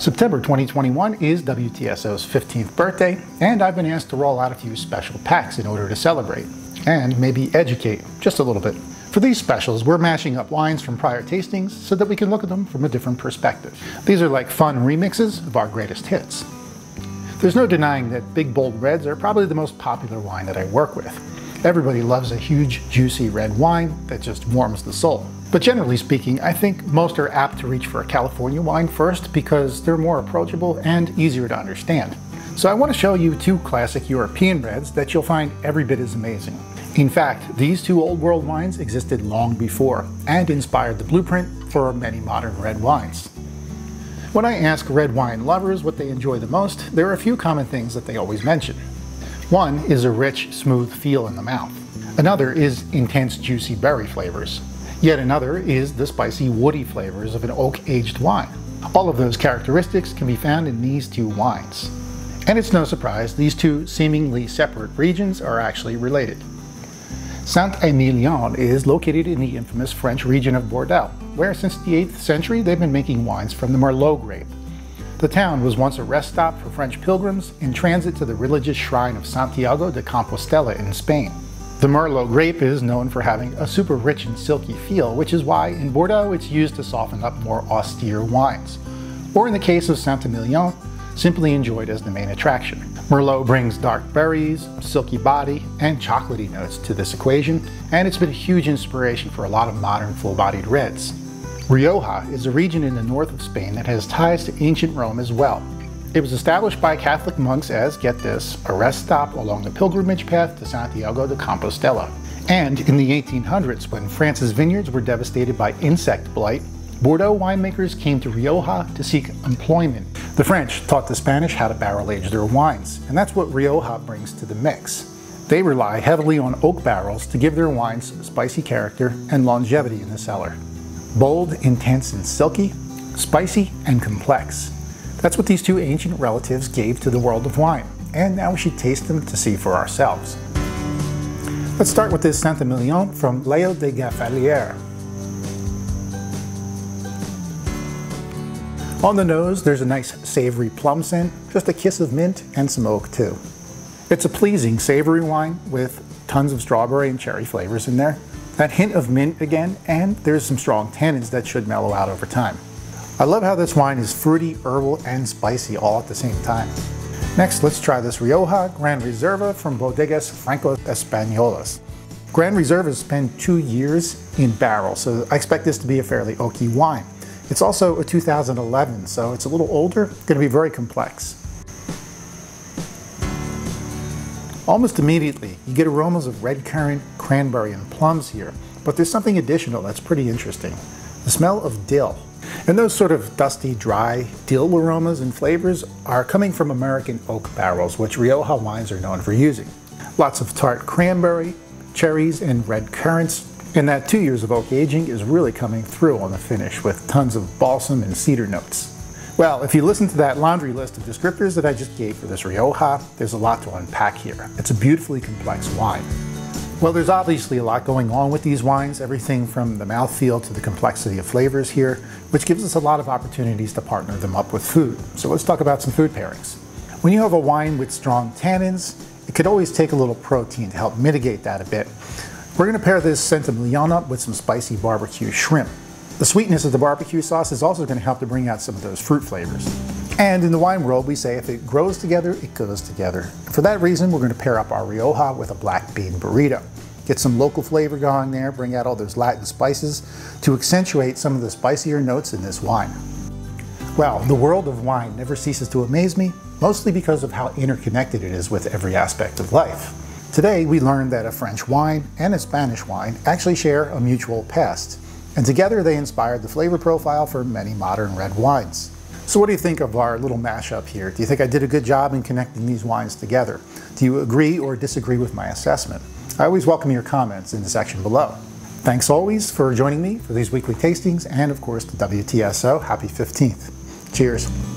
September 2021 is WTSO's 15th birthday, and I've been asked to roll out a few special packs in order to celebrate, and maybe educate just a little bit. For these specials, we're mashing up wines from prior tastings so that we can look at them from a different perspective. These are like fun remixes of our greatest hits. There's no denying that big bold reds are probably the most popular wine that I work with. Everybody loves a huge, juicy red wine that just warms the soul. But generally speaking, I think most are apt to reach for a California wine first because they're more approachable and easier to understand. So I want to show you two classic European reds that you'll find every bit as amazing. In fact, these two old world wines existed long before and inspired the blueprint for many modern red wines. When I ask red wine lovers what they enjoy the most, there are a few common things that they always mention. One is a rich, smooth feel in the mouth. Another is intense, juicy berry flavors. Yet another is the spicy, woody flavors of an oak-aged wine. All of those characteristics can be found in these two wines. And it's no surprise these two seemingly separate regions are actually related. Saint-Émilion is located in the infamous French region of Bordeaux, where since the 8th century they've been making wines from the Merlot grape. The town was once a rest stop for French pilgrims in transit to the religious shrine of Santiago de Compostela in Spain. The Merlot grape is known for having a super rich and silky feel, which is why in Bordeaux it's used to soften up more austere wines, or in the case of Saint-Émilion, simply enjoyed as the main attraction. Merlot brings dark berries, silky body, and chocolatey notes to this equation, and it's been a huge inspiration for a lot of modern full-bodied reds. Rioja is a region in the north of Spain that has ties to ancient Rome as well. It was established by Catholic monks as, get this, a rest stop along the pilgrimage path to Santiago de Compostela. And in the 1800s, when France's vineyards were devastated by insect blight, Bordeaux winemakers came to Rioja to seek employment. The French taught the Spanish how to barrel-age their wines, and that's what Rioja brings to the mix. They rely heavily on oak barrels to give their wines spicy character and longevity in the cellar. Bold, intense, and silky, spicy, and complex. That's what these two ancient relatives gave to the world of wine, and now we should taste them to see for ourselves. Let's start with this Saint-Émilion from Léo de la Gaffelière. On the nose, there's a nice savory plum scent, just a kiss of mint, and some oak too. It's a pleasing savory wine with tons of strawberry and cherry flavors in there. That hint of mint again, and there's some strong tannins that should mellow out over time. I love how this wine is fruity, herbal, and spicy all at the same time. Next, let's try this Rioja Gran Reserva from Bodegas Franco Españolas. Gran Reserva spent 2 years in barrel, so I expect this to be a fairly oaky wine. It's also a 2011, so it's a little older, going to be very complex. Almost immediately, you get aromas of red currant, cranberry, and plums here, but there's something additional that's pretty interesting. The smell of dill. And those sort of dusty, dry dill aromas and flavors are coming from American oak barrels, which Rioja wines are known for using. Lots of tart cranberry, cherries, and red currants, and that 2 years of oak aging is really coming through on the finish with tons of balsam and cedar notes. Well, if you listen to that laundry list of descriptors that I just gave for this Rioja, there's a lot to unpack here. It's a beautifully complex wine. Well, there's obviously a lot going on with these wines, everything from the mouthfeel to the complexity of flavors here, which gives us a lot of opportunities to partner them up with food. So let's talk about some food pairings. When you have a wine with strong tannins, it could always take a little protein to help mitigate that a bit. We're going to pair this Saint-Émilion up with some spicy barbecue shrimp. The sweetness of the barbecue sauce is also going to help to bring out some of those fruit flavors. And in the wine world, we say if it grows together, it goes together. For that reason, we're going to pair up our Rioja with a black bean burrito. Get some local flavor going there, bring out all those Latin spices to accentuate some of the spicier notes in this wine. Well, the world of wine never ceases to amaze me, mostly because of how interconnected it is with every aspect of life. Today, we learned that a French wine and a Spanish wine actually share a mutual past. And together they inspired the flavor profile for many modern red wines. So what do you think of our little mashup here? Do you think I did a good job in connecting these wines together? Do you agree or disagree with my assessment? I always welcome your comments in the section below. Thanks always for joining me for these weekly tastings and of course the WTSO. Happy 15th. Cheers.